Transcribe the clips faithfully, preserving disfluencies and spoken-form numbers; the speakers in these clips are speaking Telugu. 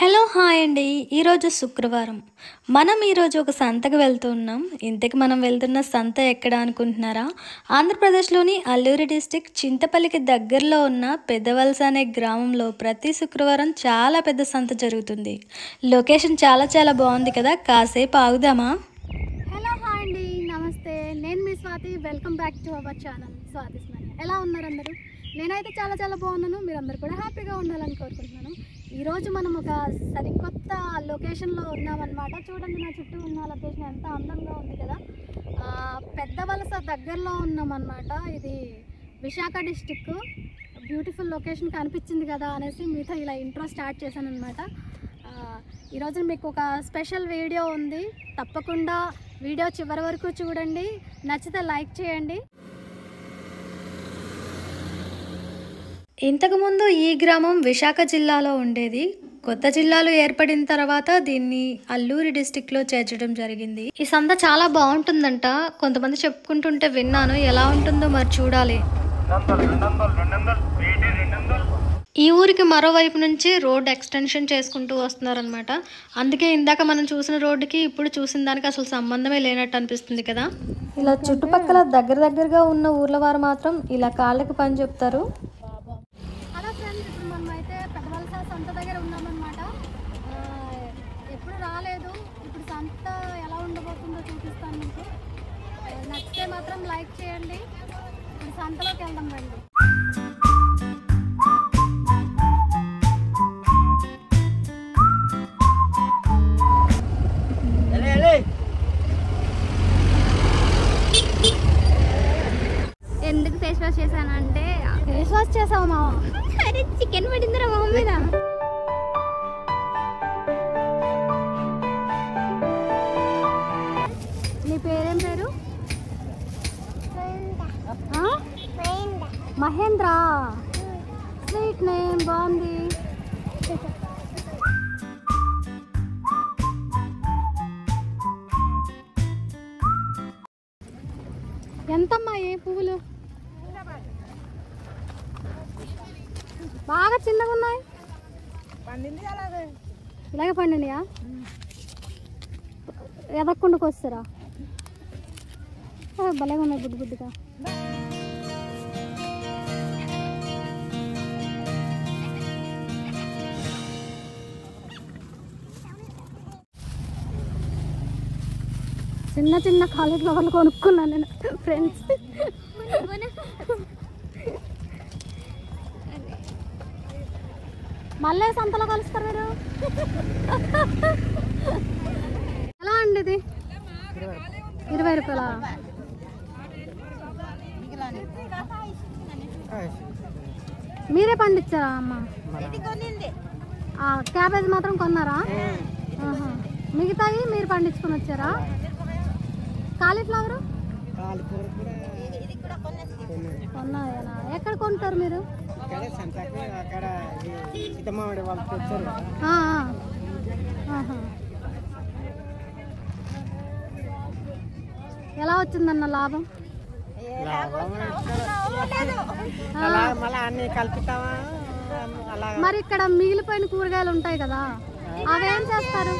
హలో హాయ్ అండి ఈ రోజు శుక్రవారం మనం ఈ రోజు ఒక సంతకి వెళ్తున్నాం ఇంతకి మనం వెళ్తున్న సంత ఎక్కడ అనుకుంటున్నారా ఆంధ్రప్రదేశ్ లోని అల్లూరి డిస్ట్రిక్ట్ చింతపల్లికి దగ్గరలో ఉన్న పెదవల్స అనే గ్రామంలో ప్రతి శుక్రవారం చాలా పెద్ద సంత జరుగుతుంది లొకేషన్ చాలా చాలా బాగుంది కదా కాసేపు ఆగుదామా హలో హాయ్ అండి నమస్తే నేను మీ Swathi welcome back to our channel Swathi Smarana ఎలా ఉన్నారు అందరూ నేనైతే చాలా చాలా బాగున్నాను మీరందరూ కూడా హ్యాపీగా ఉండాలని కోరుకుంటున్నాను ఈ రోజు మనం ఒక సరికొత్త లొకేషన్ లో ఉన్నాం అన్నమాట చూడండి నా చుట్టూ ఉన్న లొకేషన్ ఎంత అందంగా ఉంది కదా పెద్దవలస దగ్గరలో ఉన్నాం అన్నమాట ఇది విశాఖ డిస్ట్రిక్ట్ బ్యూటిఫుల్ లొకేషన్ కనిపిస్తుంది కదా అనేసి మీతో ఇలా ఇంట్రో స్టార్ట్ చేశాను అన్నమాట ఈ రోజు మీకు ఒక స్పెషల్ వీడియో ఉంది తప్పకుండా వీడియో చివరి వరకు చూడండి నచ్చితే లైక్ చేయండి ఇంతకుముందు ఈ గ్రామం విశాఖ జిల్లాలో ఉండేది కొత్త జిల్లాలు ఏర్పడిన తర్వాత దీన్ని అల్లూరి డిస్ట్రిక్ట్ లో చేర్చడం జరిగింది ఈ సంత చాలా బాగుంటుందంట కొంతమంది చెప్పుకుంటుంటే విన్నాను ఎలా ఉంటుందో మరి చూడాలి ఈ ఊరికి మరోవైపు నుంచి రోడ్ ఎక్స్టెన్షన్ చేసుకుంటూ వస్తున్నారనమాట అందుకే ఇందాక మనం చూసిన రోడ్డుకి ఇప్పుడు చూసిన దానికి అసలు సంబంధమే లేనట్టు అనిపిస్తుంది కదా ఇలా చుట్టుపక్కల దగ్గర దగ్గరగా ఉన్న ఊర్ల వారు మాత్రం ఇలా కాళ్ళకి పని చెప్తారు సంత దగ్గర ఉన్నామన్నమాట ఎప్పుడు రాలేదు ఇప్పుడు సంత ఎలా ఉండబోతుందో చూపిస్తాను మీకు నచ్చితే మాత్రం లైక్ చేయండి ఇప్పుడు సంతలోకి వెళ్దాం రండి ఎందుకు ఫేస్ వాష్ చేశానంటే ఫేస్ వాష్ చేసావు మామ అరే చికెన్ పడిందిరా మామ మీద నీ పేరేం పేరు మహేంద్ర స్వీట్ నేమ్ బాగుంది ఎంతమ్మా ఏ పువ్వులు బాగా చిన్నగా ఉన్నాయి ఇలాగే పండినయా ఎదక్కుండకు వస్తారా భలేగా ఉన్నాయి గుడ్డు గుడ్డుగా చిన్న చిన్న కాలేజ్ లెవెల్ కొనుక్కున్నాను నేను ఫ్రెండ్స్ మళ్ళీ సంతలో కలుస్తారు మీరు ఎలా అండి ఇది ఇరవై రూపాయల మీరే పండించారా అమ్మ క్యాబేజ్ మాత్రం కొన్నారా మిగతావి మీరు పండించుకొని వచ్చారా కాలీఫ్లవర్ ఎక్కడ కొంటారు మీరు ఎలా వచ్చిందన్న లాభం మరి ఇక్కడ మిగిలిపోయిన కూరగాయలు ఉంటాయి కదా అవేం చేస్తారు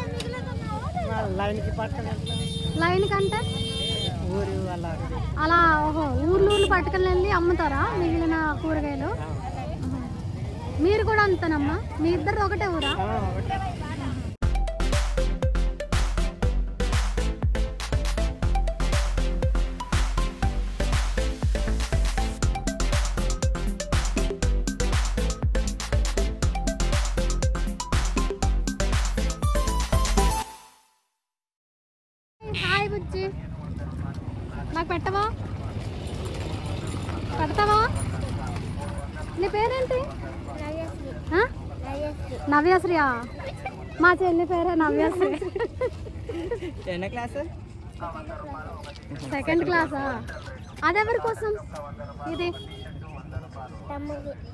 లైన్ కంటే అలా ఓహో ఊర్లు ఊర్లు పట్టుకుని వెళ్ళి అమ్ముతారా మిగిలిన కూరగాయలు మీరు కూడా అంతేనమ్మా మీ ఇద్దరు ఒకటే ఊరా హాయ్ బుజ్జి నాకు పెట్టవా పెడతావా నీ పేరేంటి నవ్యశ్రియా మా చెల్లి పేరే నవ్యశ్రీ సెకండ్ క్లాసా అదెవరి కోసం ఇది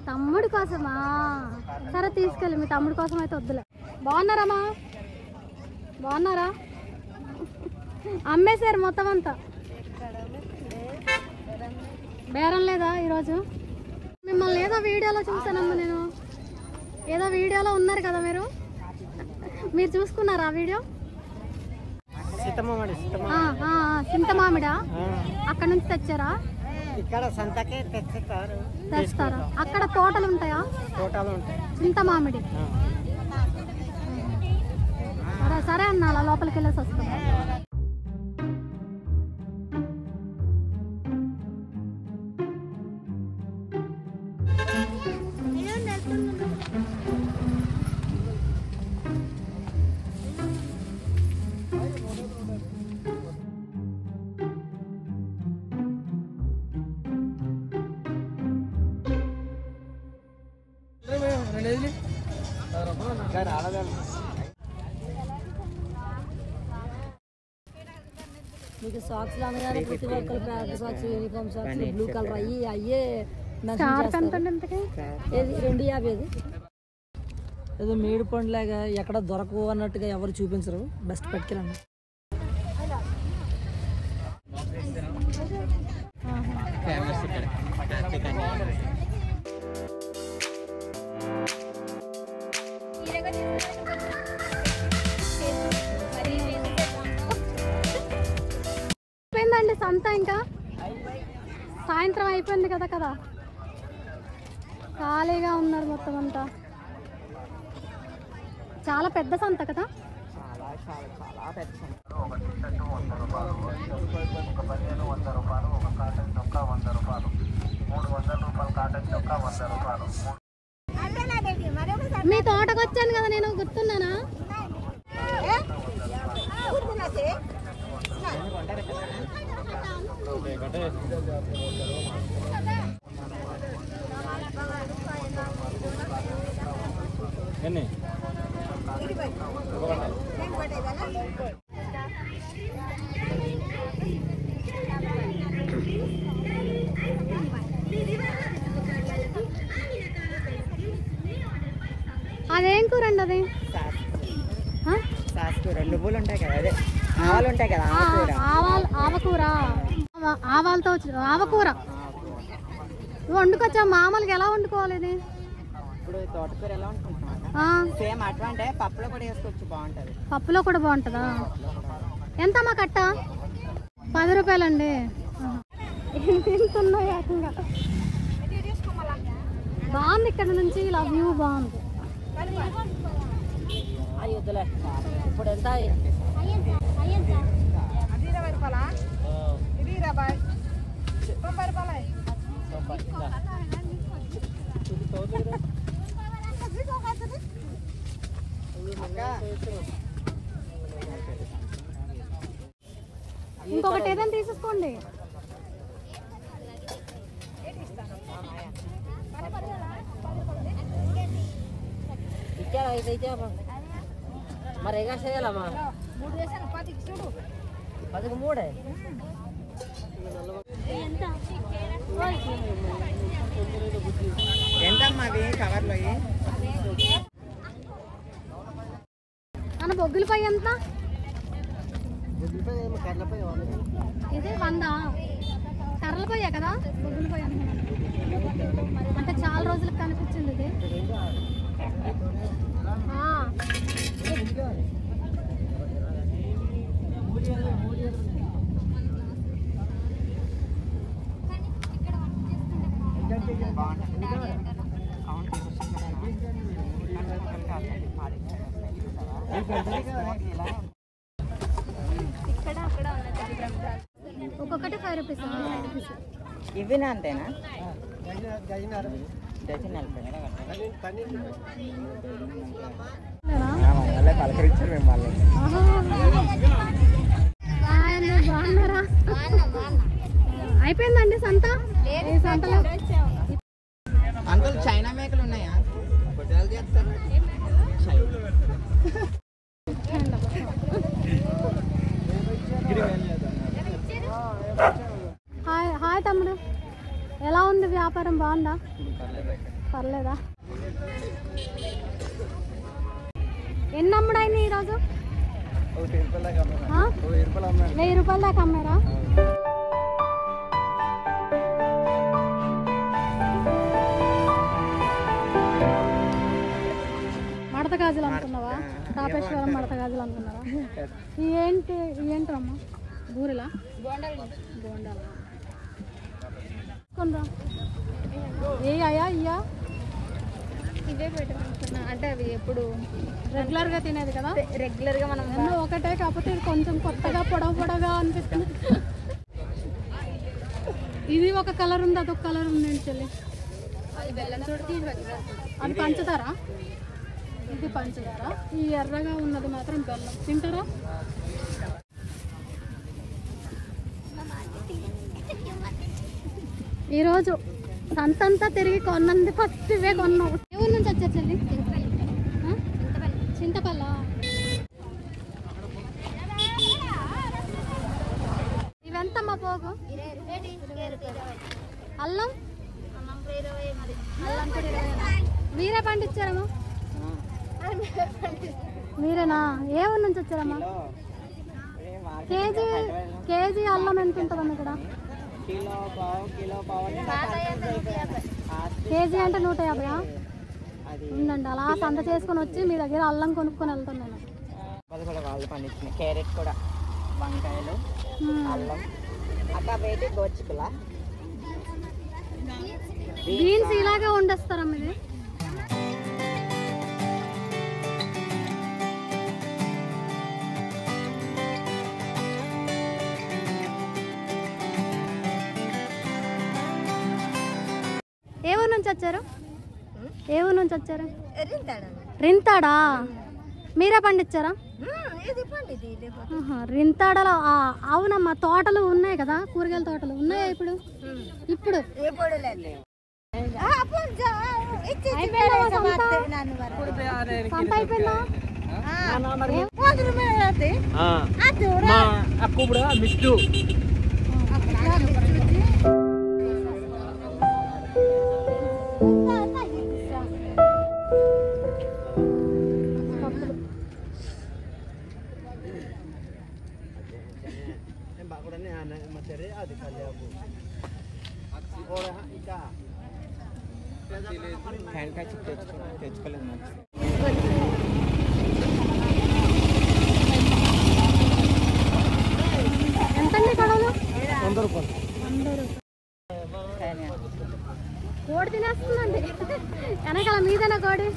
తమ్ముడి కోసమా సరే తీసుకెళ్ళి మీ తమ్ముడి కోసం అయితే వద్దులే బాగున్నారమ్మా బాగున్నారా అమ్మేశారు మొత్తం అంతా బేరం లేదా ఈరోజు మిమ్మల్ని ఏదో వీడియోలో చూసానమ్మా నేను ఏదో వీడియోలో ఉన్నారు కదా మీరు మీరు చూసుకున్నారా ఆ వీడియో సీతమామిడి సీతమామిడి ఆ ఆ సీతమామిడి అక్కడ నుంచి తెచ్చారా ఇక్కడ సంతకే తెచ్చారు తెస్తారా అక్కడ తోటలు ఉంటాయా తోటలు ఉంటాయి సీతమామిడి సరే సరే అన్నాల లోపలికి వెళ్ళేసి వస్తాం साक्स लाने यार किसी वर्क कल पे socks uniform socks blue colour आई है ये चार पंतन अंत के ये इंडिया भी है ఏదో మేడి పండు లాగా ఎక్కడ దొరకవు అన్నట్టుగా ఎవరు చూపించరు బెస్ట్ పట్టుకెళ్ళండి ఫేమస్ ఇక్కడ పటాకే కానీ ఇరగ అయిపోయిందండి సంత ఇంకా సాయంత్రం అయిపోయింది కదా కదా ఖాళీగా ఉన్నారు మొత్తం అంతా చాలా పెద్ద సంత కదా చాలా చాలా చాలా పెద్ద సంత ఒక టీషర్ట్ వంద రూపాయలు ఒక బనియన్ వంద రూపాయలు ఒక కాటన్ చొక్కా వంద రూపాయలు మూడు వందల రూపాయలు కాటన్ చొక్కా వంద రూపాయలు మీ తోటకి వచ్చాను కదా నేను గుర్తున్నానా ఏ గుర్తున్నాతే ఎన్ని అదేం కూరండి అది సాస్కూర నువ్వులు ఉంటాయి కదా అదే ఆవాలు ఉంటాయి కదా ఆవాకూర ఆవాలు ఆవకూర ఆవాలతో ఆవకూర వండుకొచ్చా మామూలుగా ఎలా వండుకోవాలి ఇది ఇప్పుడు తోటకూర ఎలా వండుకుంటామా సేమ్ అట్లాంటే పప్పులో కూడా వేసుకోవచ్చు బాగుంటది పప్పులో కూడా బాగుంటదా ఎంత మా కట్ట పది రూపాయలు అండి ఎంతున్నాయి ఏకంగా బాగుంది ఇక్కడ నుంచి ఇలా వ్యూ బాగుంది అయ్యోదలే ఇప్పుడు ఎంత అయ్యంతా అయ్యంతా అది ఇరవై రూపాయలా ఇది ఇరవై తొంభై రూపాయలే తొంభై ఇంకొకటి ఏదైనా తీసుకోండి మరి ఏగా చేయాలమ్మా పదికి మూడే ఎంతమ్మా అది కవర్లో బొగ్గుల పై ఎంత ఇది వంద కర్రల పోయా కదా బొగ్గుల పై అంటే చాలా రోజులకు కనిపించింది ఇది ఒక్కొక్కటి ఫైవ్ రూపీస్ ఇవి అంతేనా అయిపోయిందండి సంత సంతలో అంకుల్ చైనా మేకలు ఉన్నాయా హాయ్ తమ్ముడు ఎలా ఉంది వ్యాపారం బాగుందా పర్లేదా ఎన్ని అమ్ముడైనా ఈరోజు వెయ్యి రూపాయల దాకా అమ్మారా మడత గాజులు అమ్ముతున్నావా తాపేశ్వరం మడత గాజులు అనుకున్నారా? ఏంటి ఏంటమ్మా? బూరెలా? బోండాలు. బోండాలు కొంరా. ఏ ఆయా యా ఇదే పెట్టమనుకున్నా. అంటే అవి ఎప్పుడు రెగ్యులర్ గా తినేది కదా, రెగ్యులర్ గా మనం అన్న ఒకటే కాకపోతే కొంచెం కొత్తగా పొడవ పొడగా అనిపిస్తుంది. ఇది ఒక కలర్ ఉంది, అదొక కలర్ ఉంది అంటే అది బెల్లం తోటి తీయగలరా? అది పంచదారా? ఇది పంచదారా. ఈ ఎర్రగా ఉన్నది మాత్రం బెల్లం. తింటారా? ఈరోజు సంతంతా తిరిగి కొన్నంది ఫస్ట్ ఇవే కొన్నాం. ఏ ఊరు నుంచి వచ్చారు చెల్లి? చింతపల్లి. చింతపల్లా? ఇవెంతమ్మా పోగు? అల్లం అల్లం మీరే పండించారమ్మా? మీరేనా? ఏ ఊరు నుంచి వచ్చారమ్మా? కేజీ కేజీ అల్లం ఎంత ఉంటుందమ్మా ఇక్కడ? కేజీ అంటే నూట యాభై ఉందండి. అలా సంత చేసుకుని వచ్చి మీ దగ్గర అల్లం కొనుక్కొని వెళ్తున్నాను. క్యారెట్ కూడా, వంకాయలు, అల్లం, గోచికలా, బీన్స్ ఇలాగే వండేస్తారమ్మ. ఇది ఏ ఊరు నుంచి వచ్చారు? ఏ ఊరు నుంచి వచ్చారు? రింతాడా? మీరే పండించారా? రింతాడలో అవునమ్మా. తోటలు ఉన్నాయి కదా, కూరగాయల తోటలు ఉన్నాయా ఇప్పుడు? ఇప్పుడు పంట అయిపోయిందా? కోడి తినేస్తుందండి వెనకాల. మీదేనా కోడి?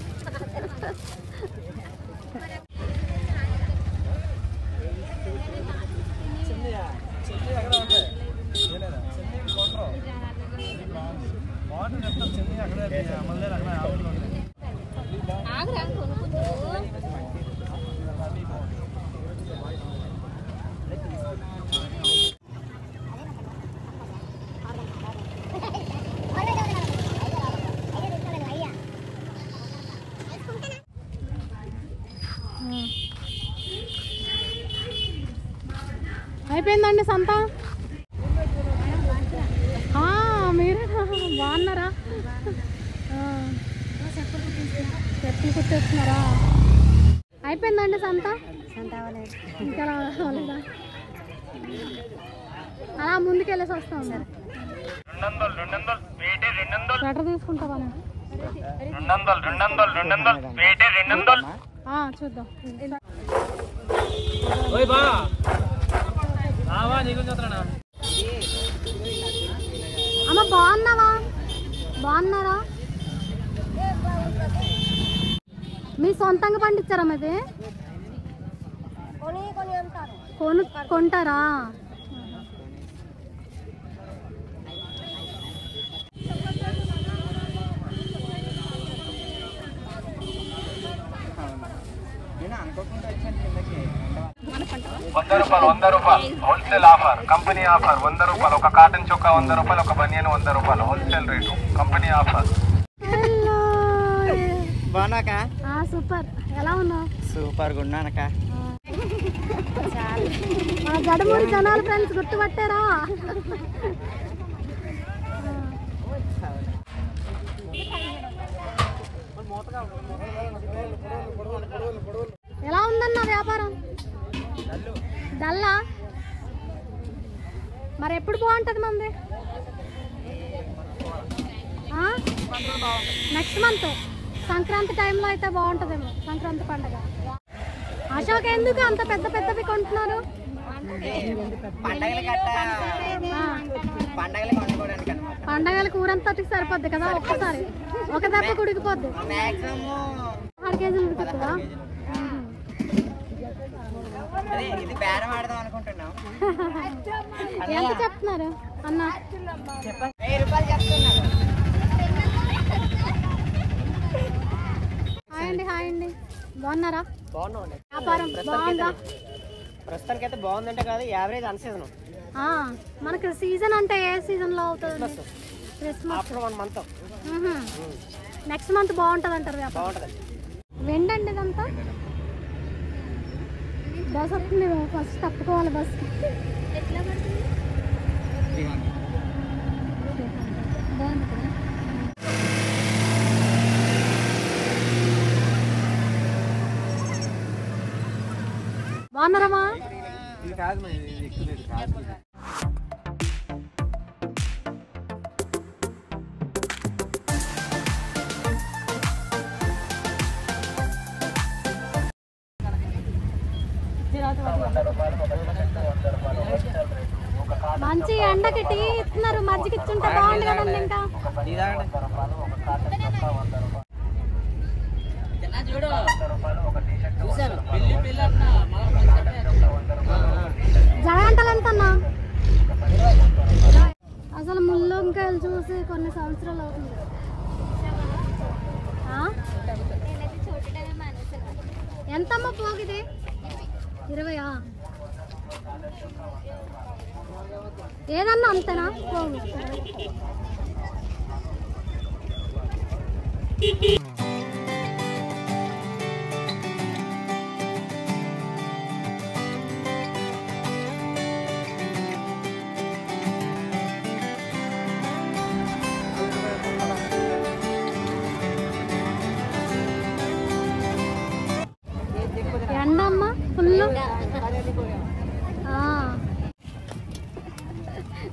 అయిపోయిందండి సంత. మీరే బాగున్నారా? చెప్పులు కుట్టేస్తున్నారా? అయిపోయిందండి సంత. సంత అవ్వలేదు ఇంకా, రావలేదా? అలా ముందుకెళ్ళేసి వస్తాం. బెటర్ తీసుకుంటావా? చూద్దాం. అమ్మ బాగున్నావా? బాగున్నారా? మీ సొంతంగా పండించారమ్మ? ఇది కొను కొంటారా? వంద రూపాయలు, వంద రూపాయలు హోల్సేల్ ఆఫర్, కంపెనీ ఆఫర్. వంద రూపాయలు ఒక కాటన్ చొక్కా, వంద రూపాయలు ఒక బనియన్, వంద రూపాయలు హోల్సేల్ రేటు, కంపెనీ ఆఫర్. బాగున్నాకా? సూపర్. ఎలా ఉన్నావు? సూపర్ గా ఉన్నానక్క. మా గడమూరు జనాలు ఫ్రెండ్స్ గుర్తుపట్టారా? ఎలా ఉందన్న వ్యాపారం? డల్లా? మరి ఎప్పుడు బాగుంటుంది మంది? నెక్స్ట్ మంత్ సంక్రాంతి టైంలో అయితే బాగుంటుందేమో, సంక్రాంతి పండుగ. ఆశాకి ఎందుకు అంత పెద్ద పెద్దవి కొంటున్నారు? పండగల కట్ట పండగల కొండడానికి అన్నమాట. పండగల కూరంతటి సరిపోద్ది కదా ఒక్కసారి. ఒక దప్ప కుడికిపోద్ది. మాక్సిమం ఆరు కేజీలు ఉంటుందా? అదే ఇది బేరం ఆడదాం అనుకుంటున్నాం. ఎంత చెప్తున్నారు అన్న? వెయ్యి రూపాయలు చెప్తున్నారు. హాయ్ అండి హాయ్ అండి. బాగున్నారా? బాగున్నాండి. వ్యాపారం బాగుందా? ప్రస్తుతానికి అయితే బాగుందంటే కాదు, యావరేజ్ అన్ సీజన్. ఆ మనకి సీజన్ అంటే ఏ సీజన్ లో అవుతది? Christmas after one month. Next month బాగుంటది అంటారు వ్యాపారం. బాగుంటది. వెండండి ఇదంతా. బస్ వస్తుంది ఫస్ట్ తప్పుకోవాలి బస్. ఎట్లా పడుతుంది? బాగుంది. బాగున్నారమ్మా? మంచి ఎండకి టీ ఇస్తున్నారు, మజ్జిగ ఇచ్చుంటే బాగుంది కదండి. ఇంకా జగంటలెంతన్నా? అసలు ముల్లంకాయలు చూసి కొన్ని సంవత్సరాలు అవుతుంది. ఎంతమ్మా పోగిది? ఇరవయా? ఏదన్నా అంతేనా పోగు?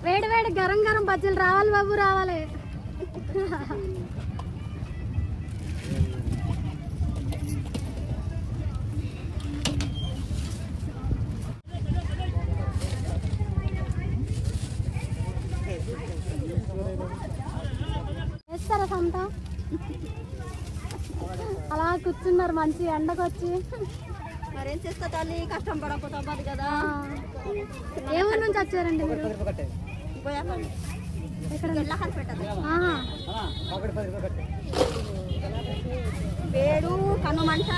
వేడి వేడి గరం గరం బజ్జీలు రావాలి బాబు, రావాలి. వేస్తారా సంత? అలా కూర్చున్నారు మంచి ఎండకు వచ్చి. మరేం చేస్తా తల్లి, కష్టం పడకపోతాం కదా. ఏ ఊరు నుంచి వచ్చారండి మీరు? వేడు కన్ను మంట,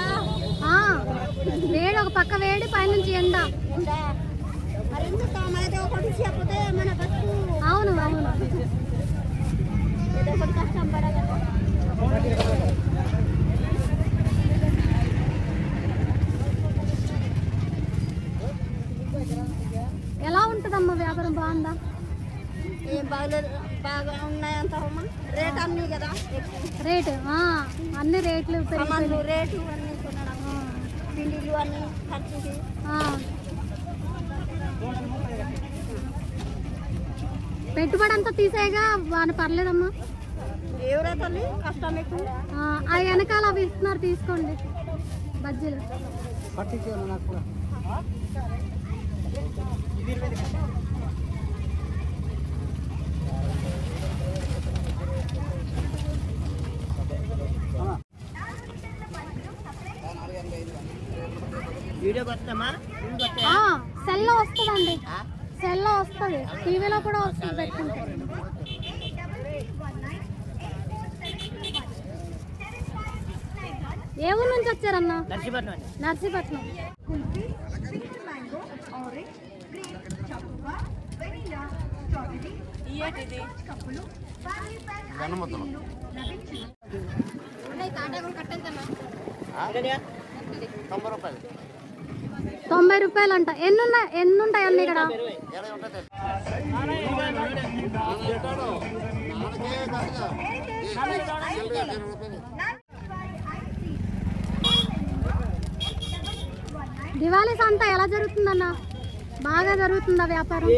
వేడు ఒక పక్క, వేడి పైనుంచి ఎండ. అవును అవును, కష్టం పడాలి. ఎలా ఉంటదమ్మా వ్యాపారం? బాగుందా? ఏం బాగలేదు, బాగా ఉన్నాయంత రేట్ అన్ని కదా. రేటు అన్ని రేట్లు పెరిగి రేటు అన్ని తిండిలు అన్ని ఖర్చుకి. పెట్టుబడి అంతా తీసేయగా వాడు పర్లేదమ్మా. ఎవరైతే కష్టం ఎక్కువ ఆ వెనకాల అవి ఇస్తున్నారు, తీసుకోండి బజ్జీలు. సెల్లో వస్తుందండి, సెల్లో వస్తుంది, టీవీలో కూడా వస్తుంది. పెట్టుకుంటే ఏ ఊరు నుంచి వచ్చారన్నా? నర్సీపట్నం. తొంభై రూపాయలు అంట. ఎన్నున్నా ఎన్నుంటాయి అన్నీ ఇక్కడ? దివాళీ సంత ఎలా జరుగుతుందన్నా? బాగా జరుగుతుందా వ్యాపారం?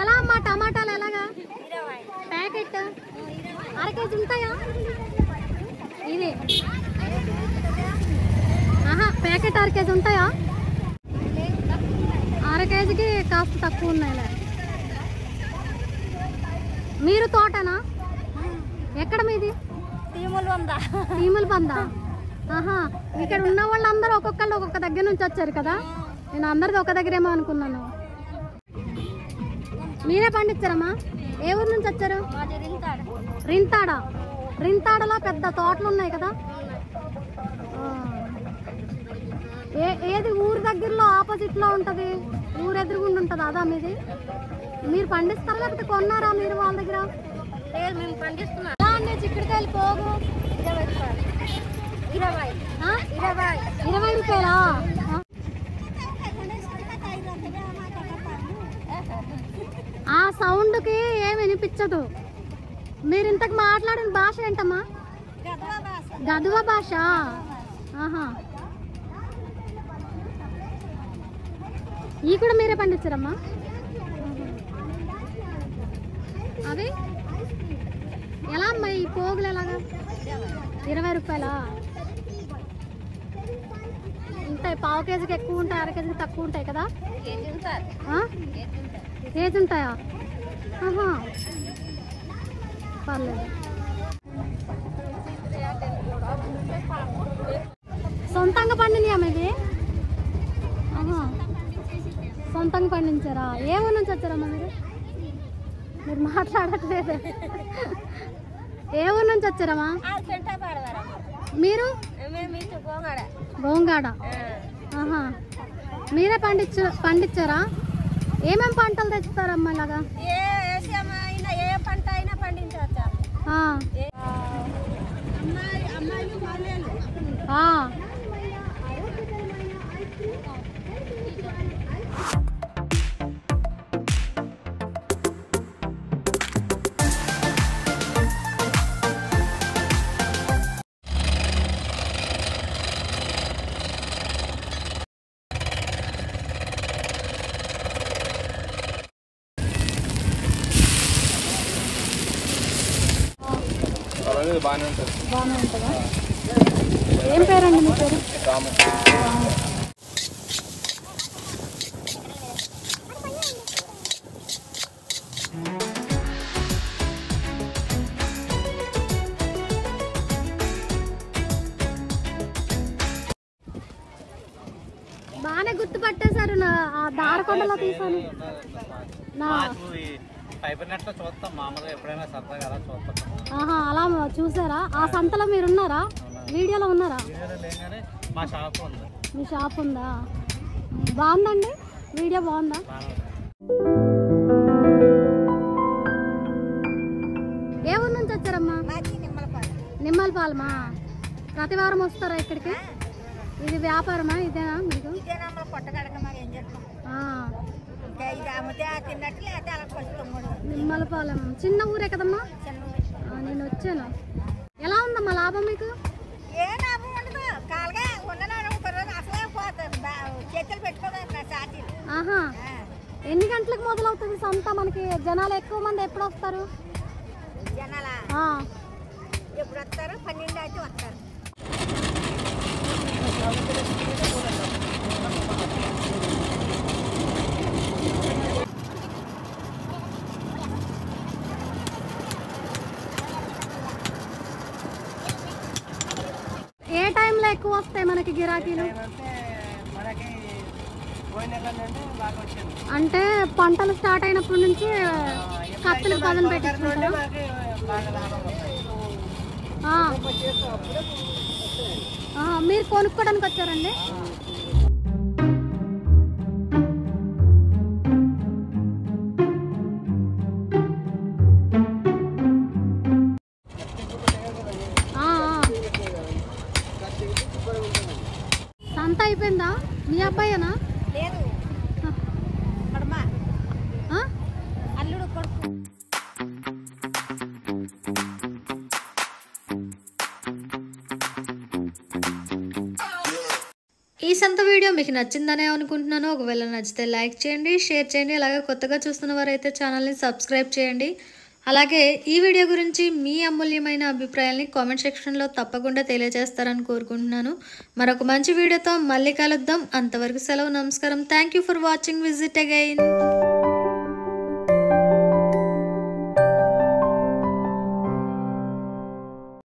ఎలా అమ్మా టమాటాలు ఎలాగా ప్యాకెట్ అర కేజీ ఉంటాయా ఇది ఆహా ప్యాకెట్ అర కేజీ ఉంటాయా అర కేజీకి కాస్ట్ తక్కువ ఉన్నాయిలే మీరు తోటనా ఎక్కడ మీది తీములబంద తీములబంద ఆహా ఇక్కడ ఉన్న వాళ్ళందరూ ఒక్కొక్కళ్ళు ఒక్కొక్క దగ్గర నుంచి వచ్చారు కదా నేను అందరిది ఒక దగ్గరేమో అనుకున్నాను మీరే పండిస్తారమ్మా ఏ ఊరు నుంచి వచ్చారు మాది రింతాడ రింతాడ రింతాడలో పెద్ద తోటలు ఉన్నాయి కదా ఏ ఏది ఊరు దగ్గరలో ఆపోజిట్ లో ఉంటది ఊరు ఎదురుగుండా ఉంటది అదా మీది మీరు పండిస్తారా లేకపోతే కొన్నారా మీరు వాళ్ళ దగ్గర లేదు నేను పండిస్తున్నా అన్న చిక్కుడుకాయలు పోగు ఇరవై రూపాయలా ఆ సౌండ్ కి ఏమి వినిపించదు మీరు ఇంతకు మాట్లాడిన భాష ఏంటమ్మా గద్వా భాష ఆహా ఈ కూడా మీరే పండించారమ్మా అవి ఎలా అమ్మా ఈ పోగులు ఎలాగా ఇరవై రూపాయలా ఉంటాయి పావు కేజీకి ఎక్కువ ఉంటాయి అర కేజీకి తక్కువ ఉంటాయి కదా ఏజ్ ఉంటాయా పర్లేదు సొంతంగా పండినయా మీది సొంతంగా పండించారా ఏమో నుంచి వచ్చారమ్మా మీరు మీరు మాట్లాడట్లేదు ఏ ఊరు నుంచి వచ్చారమ్మా మీరు గోంగాడ మీరే పండించ పండించారా ఏమేమి పంటలు తెచ్చుతారమ్మా ఇలాగా ఏం పేరండి మీ పేరు బానే గుర్తుపట్టేశారు నా ఆ దారకొండలో తీసాను నా అలా చూసారా ఆ సంతలో మీరు ఉన్నారా వీడియోలో ఉన్నారా మీ షాప్ ఉందా బాగుందండి వీడియో బాగుందా ఏ ఊరు నుంచి వచ్చారమ్మా నిమ్మలపాలమా ప్రతి వారం వస్తారా ఇక్కడికి ఇది వ్యాపారమా ఇదేనా మీకు నిమ్మలపాలెం చిన్న ఊరే కదమ్మా నేను వచ్చాను ఎలా ఉందమ్మా లాభం మీకు ఏ లాభం ఉండదు ఆహా ఎన్ని గంటలకు మొదలవుతుంది సంత మనకి జనాలు ఎక్కువ మంది ఎప్పుడు వస్తారు ఎప్పుడు వస్తారు పన్నెండు అయితే వస్తారు ఎక్కువ వస్తాయి మనకి గిరాకీలు అంటే పంటలు స్టార్ట్ అయినప్పటి నుంచి కత్తులు పదలు పెట్టించుకుంటారు మీరు కొనుక్కోడానికి వచ్చారండి అయిపోయిందా మీ అబ్బాయేనా లేదు అల్లుడు కొడుకు ఈ ఫ్రెండ్స్ వీడియో మీకు నచ్చిందనే అనుకుంటున్నాను। ఒకవేళ నచ్చితే లైక్ చేయండి, షేర్ చేయండి। అలాగే కొత్తగా చూస్తున్నవారైతే ఛానల్ ని సబ్స్క్రైబ్ చేయండి। అలాగే ఈ వీడియో గురించి మీ అమూల్యమైన అభిప్రాయాలను కామెంట్ సెక్షన్ లో తప్పకుండా తెలియజేస్తారని కోరుకుంటున్నాను। మరొక మంచి వీడియోతో మళ్ళీ కలుద్దాం। అంతవరకు సెలవు, నమస్కారం। Thank you for watching, visit again.